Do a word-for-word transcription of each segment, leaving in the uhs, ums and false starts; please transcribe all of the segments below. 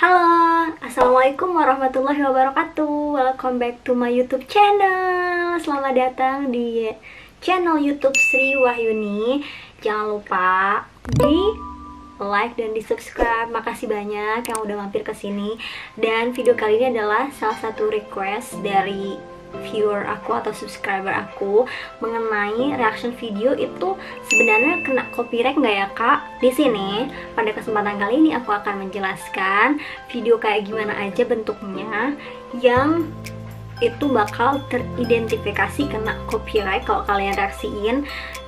Halo, assalamualaikum warahmatullahi wabarakatuh. Welcome back to my YouTube channel. Selamat datang di channel YouTube Sri Wahyuni. Jangan lupa di like dan di subscribe. Makasih banyak yang udah mampir ke sini. Dan video kali ini adalah salah satu request dari viewer aku atau subscriber aku mengenai reaction video itu sebenarnya kena copyright nggak ya kak? Di sini pada kesempatan kali ini aku akan menjelaskan video kayak gimana aja bentuknya yang itu bakal teridentifikasi kena copyright kalau kalian reaksiin,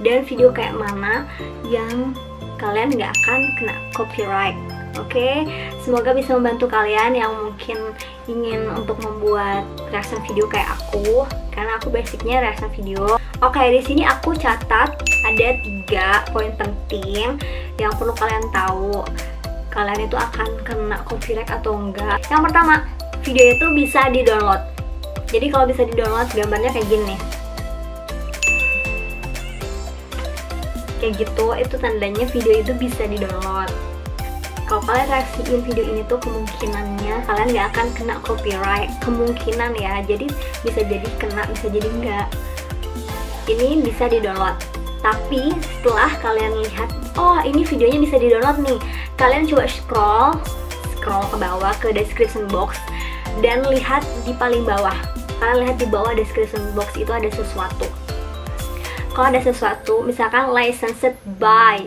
dan video kayak mana yang kalian nggak akan kena copyright. Oke, semoga bisa membantu kalian yang mungkin ingin untuk membuat reaction video kayak aku, karena aku basicnya reaction video. Oke, di sini aku catat ada tiga poin penting yang perlu kalian tahu. Kalian itu akan kena copyright atau enggak. Yang pertama, video itu bisa di-download. Jadi kalau bisa di-download, gambarnya kayak gini nih. Kayak gitu, itu tandanya video itu bisa di-download. Kalau kalian reaksiin video ini tuh kemungkinannya kalian nggak akan kena copyright, kemungkinan ya. Jadi bisa jadi kena, bisa jadi enggak. Ini bisa di-download. Tapi setelah kalian lihat, oh ini videonya bisa di-download nih, kalian coba scroll scroll ke bawah ke description box dan lihat di paling bawah. Kalian lihat di bawah description box itu ada sesuatu. Kalau ada sesuatu, misalkan licensed by,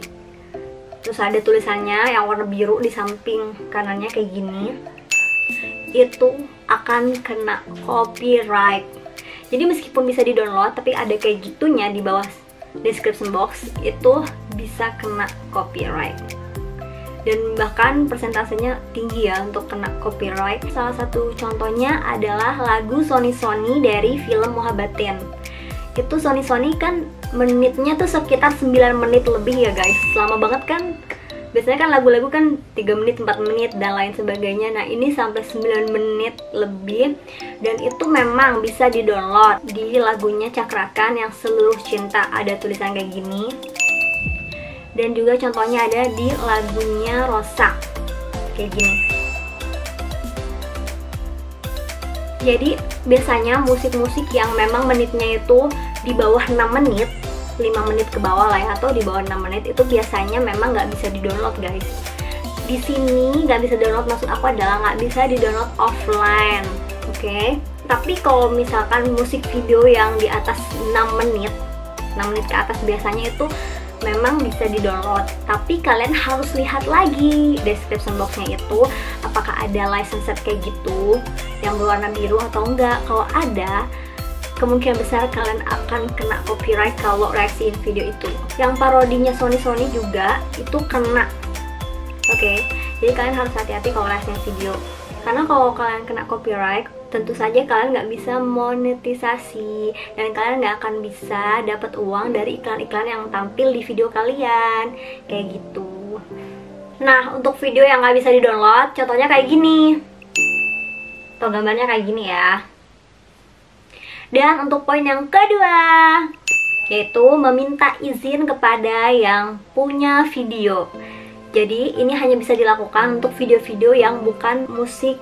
terus ada tulisannya yang warna biru di samping kanannya kayak gini, itu akan kena copyright. Jadi meskipun bisa di-download, tapi ada kayak gitunya di bawah description box, itu bisa kena copyright. Dan bahkan persentasenya tinggi ya untuk kena copyright. Salah satu contohnya adalah lagu Sony Sony dari film Mohabbatein. Itu Sony Sony kan menitnya tuh sekitar sembilan menit lebih ya guys. Lama banget kan. Biasanya kan lagu-lagu kan tiga menit, empat menit dan lain sebagainya. Nah, ini sampai sembilan menit lebih, dan itu memang bisa di-download. Di lagunya Cakrakan yang Seluruh Cinta ada tulisan kayak gini. Dan juga contohnya ada di lagunya Rosa. Kayak gini. Jadi biasanya musik-musik yang memang menitnya itu di bawah enam menit, lima menit ke bawah lah ya, atau di bawah enam menit, itu biasanya memang nggak bisa di-download guys. Di sini nggak bisa download, maksud aku adalah nggak bisa di-download offline, oke? Okay? Tapi kalau misalkan musik video yang di atas enam menit, enam menit ke atas biasanya itu memang bisa di-download. Tapi kalian harus lihat lagi description boxnya itu, apakah ada license kayak gitu yang berwarna biru atau enggak. Kalau ada, kemungkinan besar kalian akan kena copyright kalau reaksiin video itu. Yang parodinya Sony Sony juga itu kena. Oke, okay? Jadi kalian harus hati-hati kalau reaksiin video, karena kalau kalian kena copyright, tentu saja kalian nggak bisa monetisasi dan kalian nggak akan bisa dapat uang dari iklan-iklan yang tampil di video kalian kayak gitu. Nah, untuk video yang nggak bisa di-download, contohnya kayak gini. Tuh gambarnya kayak gini ya. Dan untuk poin yang kedua, yaitu meminta izin kepada yang punya video. Jadi ini hanya bisa dilakukan untuk video-video yang bukan musik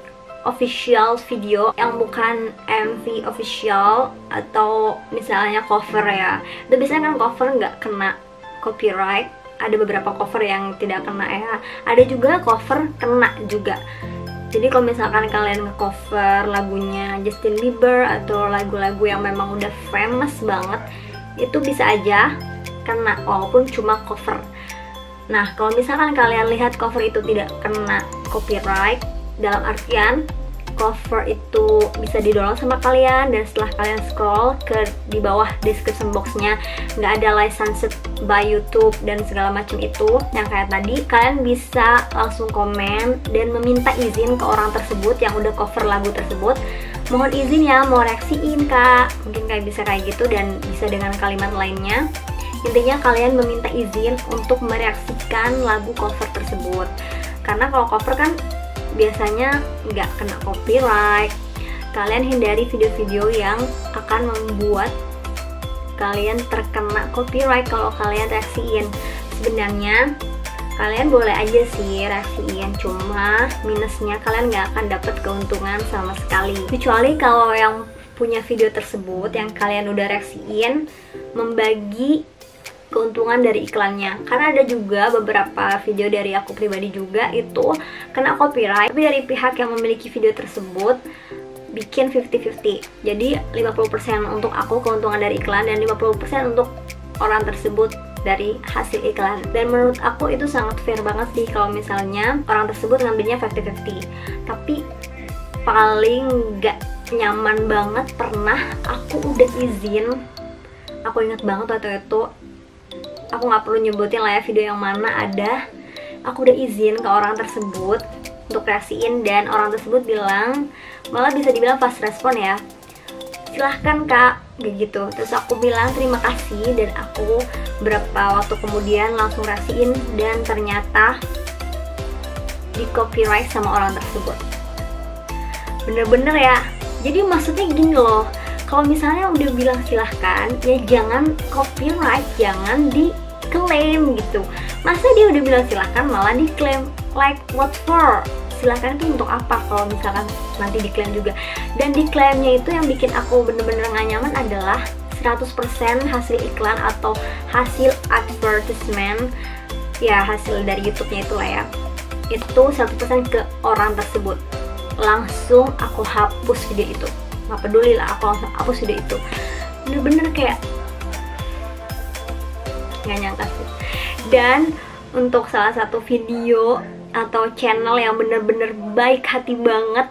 official video, yang bukan M V official atau misalnya cover ya. Itu biasanya kan cover nggak kena copyright. Ada beberapa cover yang tidak kena ya. Ada juga cover kena juga. Jadi kalau misalkan kalian nge-cover lagunya Justin Bieber atau lagu-lagu yang memang udah famous banget, itu bisa aja kena walaupun cuma cover. Nah, kalau misalkan kalian lihat cover itu tidak kena copyright, dalam artian cover itu bisa di-download sama kalian, dan setelah kalian scroll ke di bawah description boxnya nggak ada licensed by YouTube dan segala macam itu yang kayak tadi, kalian bisa langsung komen dan meminta izin ke orang tersebut yang udah cover lagu tersebut. Mohon izin ya, mau reaksiin kak, mungkin kayak bisa kayak gitu, dan bisa dengan kalimat lainnya. Intinya kalian meminta izin untuk mereaksikan lagu cover tersebut, karena kalau cover kan biasanya nggak kena copyright. Kalian hindari video-video yang akan membuat kalian terkena copyright kalau kalian reaksiin. Sebenarnya Kalian boleh aja sih rahasiain, cuma minusnya kalian nggak akan dapat keuntungan sama sekali. Kecuali kalau yang punya video tersebut yang kalian udah reaksiin membagi keuntungan dari iklannya, karena ada juga beberapa video dari aku pribadi juga itu kena copyright, tapi dari pihak yang memiliki video tersebut bikin fifty fifty, jadi lima puluh persen untuk aku keuntungan dari iklan dan lima puluh persen untuk orang tersebut dari hasil iklan. Dan menurut aku itu sangat fair banget sih kalau misalnya orang tersebut ngambilnya fifty fifty. Tapi paling gak nyaman banget pernah aku udah izin, aku ingat banget waktu itu, aku nggak perlu nyebutin lah ya video yang mana ada, aku udah izin ke orang tersebut untuk reaksiin dan orang tersebut bilang, malah bisa dibilang fast respon ya, silahkan kak, gitu. Terus aku bilang terima kasih dan aku berapa waktu kemudian langsung reaksiin dan ternyata di copyright sama orang tersebut. Bener-bener ya, jadi maksudnya gini loh, kalau misalnya udah bilang silahkan, ya jangan copyright, jangan diklaim gitu. Masa dia udah bilang silahkan malah diklaim, like what for? Silahkan itu untuk apa kalau misalkan nanti diklaim juga. Dan diklaimnya itu yang bikin aku bener-bener gak nyaman adalah seratus persen hasil iklan atau hasil advertisement, ya hasil dari YouTube-nya itulah ya, itu seratus persen ke orang tersebut. Langsung aku hapus video itu, gak peduli lah, aku langsung hapus video itu. Bener-bener kayak gak nyangka sih. Dan untuk salah satu video atau channel yang bener-bener baik hati banget,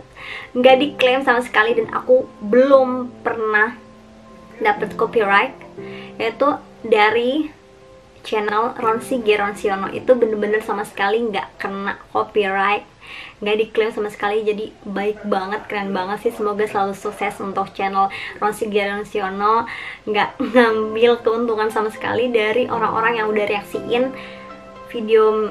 nggak diklaim sama sekali dan aku belum pernah dapet copyright, yaitu dari channel Ronsi Geronsiono. Itu bener-bener sama sekali nggak kena copyright, nggak diklaim sama sekali, jadi baik banget, keren banget sih. Semoga selalu sukses untuk channel Ronsi Geronsiono, nggak ngambil keuntungan sama sekali dari orang-orang yang udah reaksiin video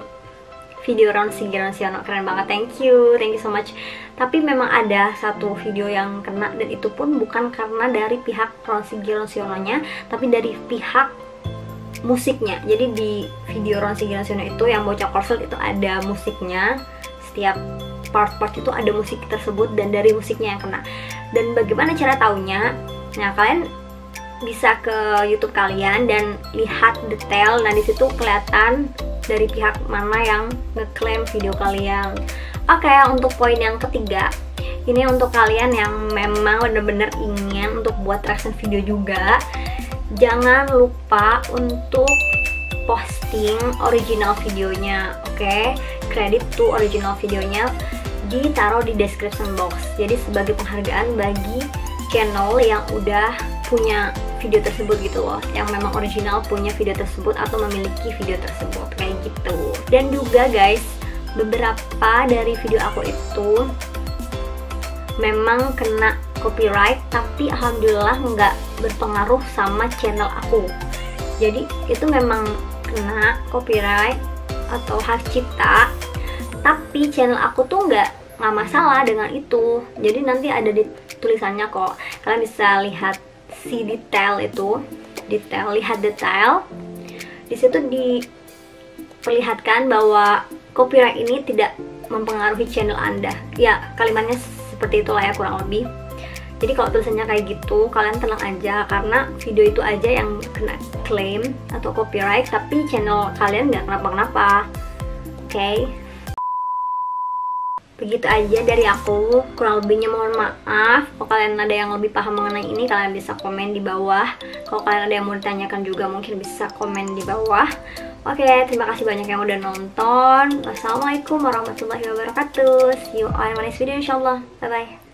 video Ronsi Geronsiono. Keren banget, thank you, thank you so much. Tapi memang ada satu video yang kena dan itu pun bukan karena dari pihak Ronsi Geronsiono-nya, tapi dari pihak musiknya. Jadi di video Ronsi Geronsiono itu yang bocah korsel itu ada musiknya, setiap part-part itu ada musik tersebut dan dari musiknya yang kena. Dan bagaimana cara taunya? Nah, kalian bisa ke YouTube kalian dan lihat detail, nah disitu kelihatan dari pihak mana yang ngeklaim video kalian. Oke, untuk poin yang ketiga, ini untuk kalian yang memang bener-bener ingin untuk buat reaction video juga, jangan lupa untuk posting original videonya. Oke, kredit to original videonya ditaruh di description box, jadi sebagai penghargaan bagi channel yang udah punya video tersebut gitu loh, yang memang original punya video tersebut atau memiliki video tersebut kayak gitu. Dan juga guys, beberapa dari video aku itu memang kena copyright, tapi alhamdulillah nggak berpengaruh sama channel aku. Jadi itu memang kena copyright atau hak cipta, tapi channel aku tuh nggak nggak masalah dengan itu. Jadi nanti ada di tulisannya kok, kalian bisa lihat si detail itu, detail, lihat detail. Di situ diperlihatkan bahwa copyright ini tidak mempengaruhi channel Anda. Ya, kalimatnya seperti itulah ya kurang lebih. Jadi kalau tulisannya kayak gitu, kalian tenang aja karena video itu aja yang kena claim atau copyright, tapi channel kalian nggak kenapa-kenapa. Oke. Okay. Begitu aja dari aku, kurang lebihnya mohon maaf. Kalau kalian ada yang lebih paham mengenai ini, kalian bisa komen di bawah. Kalau kalian ada yang mau ditanyakan juga mungkin bisa komen di bawah. Oke, terima kasih banyak yang udah nonton. Wassalamualaikum warahmatullahi wabarakatuh. See you on my next video insyaallah. Bye-bye.